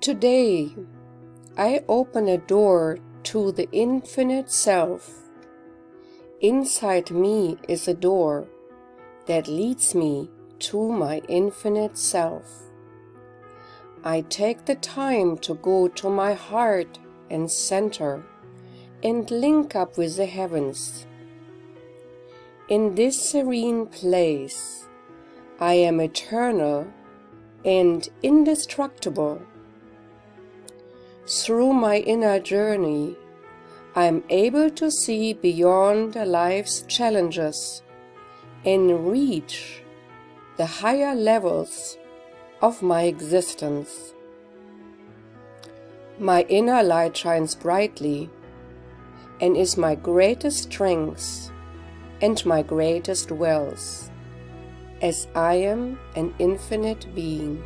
Today, I open a door to the infinite self. Inside me is a door that leads me to my infinite self. I take the time to go to my heart and center and link up with the heavens. In this serene place, I am eternal and indestructible. Through my inner journey, I am able to see beyond life's challenges and reach the higher levels of my existence. My inner light shines brightly and is my greatest strength and my greatest wealth, as I am an infinite being.